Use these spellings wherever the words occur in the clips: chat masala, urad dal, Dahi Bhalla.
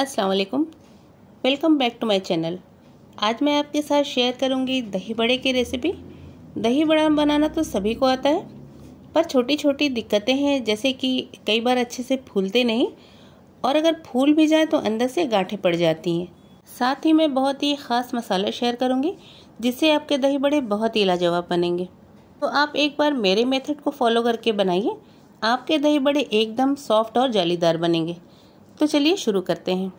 अस्सलाम वालेकुम, welcome back to my channel. आज मैं आपके साथ शेयर करूंगी दही बड़े की रेसिपी। दही बड़ा बनाना तो सभी को आता है, पर छोटी छोटी दिक्कतें हैं, जैसे कि कई बार अच्छे से फूलते नहीं, और अगर फूल भी जाए तो अंदर से गांठें पड़ जाती हैं। साथ ही मैं बहुत ही ख़ास मसाला शेयर करूँगी जिससे आपके दही बड़े बहुत ही लाजवाब बनेंगे। तो आप एक बार मेरे मेथड को फॉलो करके बनाइए, आपके दही बड़े एकदम सॉफ्ट और जालीदार बनेंगे। तो चलिए शुरू करते हैं।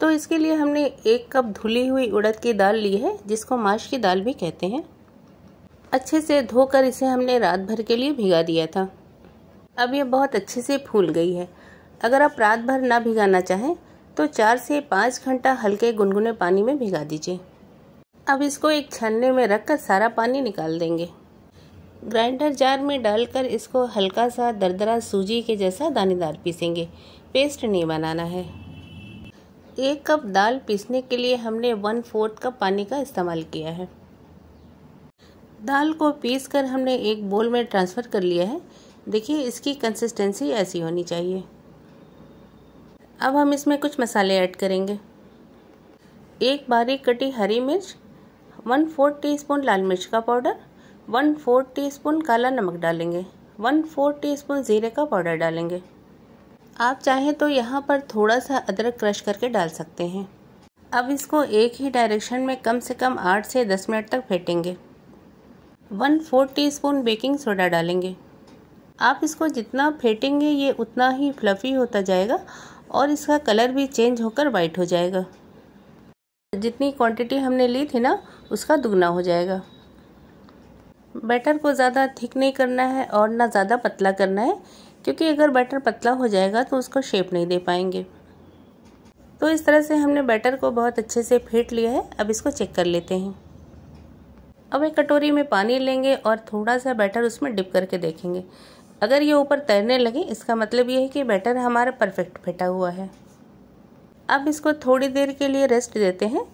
तो इसके लिए हमने 1 कप धुली हुई उड़द की दाल ली है, जिसको माश की दाल भी कहते हैं। अच्छे से धोकर इसे हमने रात भर के लिए भिगा दिया था। अब ये बहुत अच्छे से फूल गई है। अगर आप रात भर ना भिगाना चाहें तो 4 से 5 घंटा हल्के गुनगुने पानी में भिगा दीजिए। अब इसको एक छन्ने में रखकर सारा पानी निकाल देंगे। ग्राइंडर जार में डालकर इसको हल्का सा दरदरा सूजी के जैसा दानेदार पीसेंगे, पेस्ट नहीं बनाना है। 1 कप दाल पीसने के लिए हमने 1/4 कप पानी का इस्तेमाल किया है। दाल को पीसकर हमने एक बोल में ट्रांसफ़र कर लिया है। देखिए, इसकी कंसिस्टेंसी ऐसी होनी चाहिए। अब हम इसमें कुछ मसाले ऐड करेंगे। 1 बारीक कटी हरी मिर्च, 1/4 टीस्पून लाल मिर्च का पाउडर, 1/4 टीस्पून काला नमक डालेंगे, 1/4 टीस्पून जीरे का पाउडर डालेंगे। आप चाहें तो यहाँ पर थोड़ा सा अदरक क्रश करके डाल सकते हैं। अब इसको एक ही डायरेक्शन में कम से कम 8 से 10 मिनट तक फेंटेंगे। 1/4 टीस्पून बेकिंग सोडा डालेंगे। आप इसको जितना फेंटेंगे ये उतना ही फ्लफ़ी होता जाएगा और इसका कलर भी चेंज होकर वाइट हो जाएगा। जितनी क्वांटिटी हमने ली थी ना, उसका दुगना हो जाएगा। बैटर को ज़्यादा थिक नहीं करना है और ना ज़्यादा पतला करना है, क्योंकि अगर बैटर पतला हो जाएगा तो उसको शेप नहीं दे पाएंगे। तो इस तरह से हमने बैटर को बहुत अच्छे से फेंट लिया है। अब इसको चेक कर लेते हैं। अब एक कटोरी में पानी लेंगे और थोड़ा सा बैटर उसमें डिप करके देखेंगे। अगर ये ऊपर तैरने लगे, इसका मतलब ये है कि बैटर हमारा परफेक्ट फेंटा हुआ है। अब इसको थोड़ी देर के लिए रेस्ट देते हैं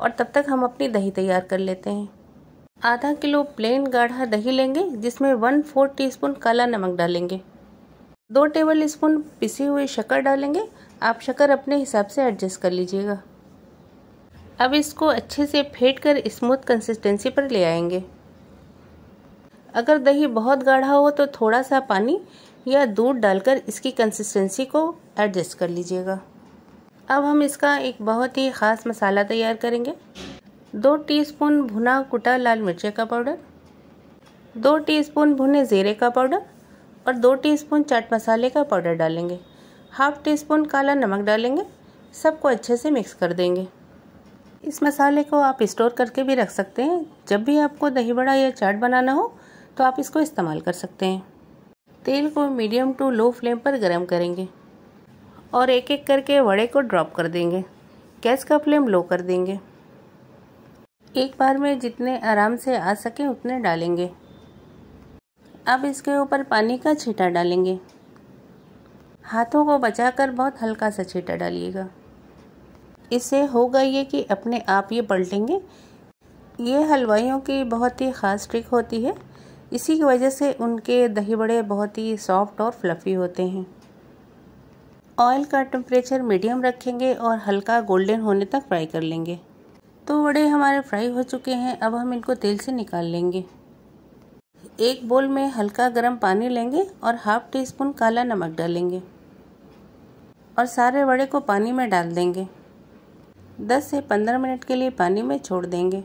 और तब तक हम अपनी दही तैयार कर लेते हैं। आधा किलो प्लेन गाढ़ा दही लेंगे, जिसमें 1/4 टीस्पून काला नमक डालेंगे, 2 टेबल स्पून पिसी हुई शक्कर डालेंगे। आप शक्कर अपने हिसाब से एडजस्ट कर लीजिएगा। अब इसको अच्छे से फेंट कर स्मूथ कंसिस्टेंसी पर ले आएंगे। अगर दही बहुत गाढ़ा हो तो थोड़ा सा पानी या दूध डालकर इसकी कंसिस्टेंसी को एडजस्ट कर लीजिएगा। अब हम इसका एक बहुत ही ख़ास मसाला तैयार करेंगे। 2 टीस्पून भुना कुटा लाल मिर्चे का पाउडर, 2 टीस्पून भुने जीरे का पाउडर और 2 टीस्पून चाट मसाले का पाउडर डालेंगे। 1/2 टीस्पून काला नमक डालेंगे। सबको अच्छे से मिक्स कर देंगे। इस मसाले को आप स्टोर करके भी रख सकते हैं। जब भी आपको दही बड़ा या चाट बनाना हो तो आप इसको इस्तेमाल कर सकते हैं। तेल को मीडियम टू लो फ्लेम पर गर्म करेंगे और एक एक करके वड़े को ड्रॉप कर देंगे। गैस का फ्लेम लो कर देंगे। एक बार में जितने आराम से आ सके उतने डालेंगे। अब इसके ऊपर पानी का छींटा डालेंगे। हाथों को बचाकर बहुत हल्का सा छींटा डालिएगा। इससे होगा ये कि अपने आप ये पलटेंगे। ये हलवाइयों की बहुत ही ख़ास ट्रिक होती है, इसी की वजह से उनके दही बड़े बहुत ही सॉफ्ट और फ्लफ़ी होते हैं। ऑयल का टेम्परेचर मीडियम रखेंगे और हल्का गोल्डन होने तक फ्राई कर लेंगे। तो बड़े हमारे फ्राई हो चुके हैं। अब हम इनको तेल से निकाल लेंगे। एक बोल में हल्का गर्म पानी लेंगे और 1/2 टीस्पून काला नमक डालेंगे और सारे वड़े को पानी में डाल देंगे। 10 से 15 मिनट के लिए पानी में छोड़ देंगे।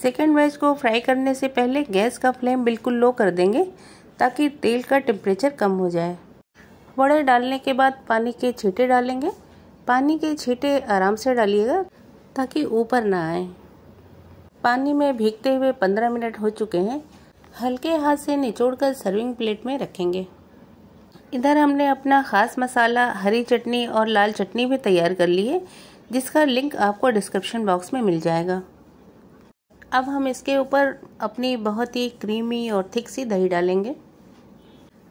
सेकेंड बैच को फ्राई करने से पहले गैस का फ्लेम बिल्कुल लो कर देंगे, ताकि तेल का टेम्परेचर कम हो जाए। वड़े डालने के बाद पानी के छींटे डालेंगे। पानी के छींटे आराम से डालिएगा ताकि ऊपर ना आए। पानी में भीगते हुए 15 मिनट हो चुके हैं। हल्के हाथ से निचोड़कर सर्विंग प्लेट में रखेंगे। इधर हमने अपना ख़ास मसाला, हरी चटनी और लाल चटनी भी तैयार कर ली है, जिसका लिंक आपको डिस्क्रिप्शन बॉक्स में मिल जाएगा। अब हम इसके ऊपर अपनी बहुत ही क्रीमी और थिक सी दही डालेंगे।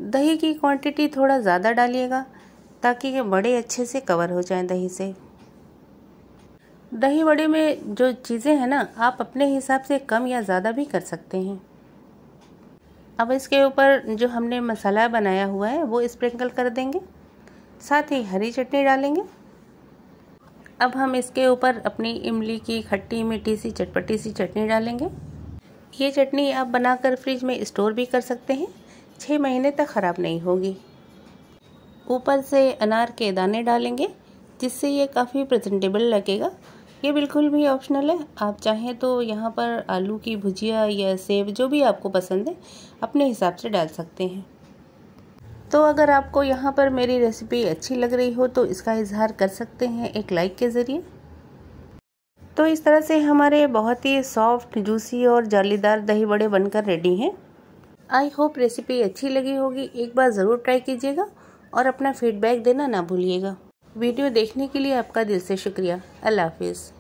दही की क्वांटिटी थोड़ा ज़्यादा डालिएगा ताकि ये बड़े अच्छे से कवर हो जाएं दही से। दही बड़े में जो चीज़ें हैं ना, आप अपने हिसाब से कम या ज़्यादा भी कर सकते हैं। अब इसके ऊपर जो हमने मसाला बनाया हुआ है वो स्प्रिंकल कर देंगे। साथ ही हरी चटनी डालेंगे अब हम इसके ऊपर अपनी इमली की खट्टी मीठी सी चटपटी सी चटनी डालेंगे। ये चटनी आप बनाकर फ्रिज में स्टोर भी कर सकते हैं, 6 महीने तक ख़राब नहीं होगी। ऊपर से अनार के दाने डालेंगे जिससे ये काफ़ी प्रेजेंटेबल लगेगा। ये बिल्कुल भी ऑप्शनल है, आप चाहें तो यहाँ पर आलू की भुजिया या सेब, जो भी आपको पसंद है अपने हिसाब से डाल सकते हैं। तो अगर आपको यहाँ पर मेरी रेसिपी अच्छी लग रही हो तो इसका इजहार कर सकते हैं एक लाइक के ज़रिए। तो इस तरह से हमारे बहुत ही सॉफ्ट, जूसी और जालीदार दही बड़े बनकर रेडी हैं। आई होप रेसिपी अच्छी लगी होगी, एक बार ज़रूर ट्राई कीजिएगा और अपना फीडबैक देना ना भूलिएगा। वीडियो देखने के लिए आपका दिल से शुक्रिया। अल्लाह हाफिज़।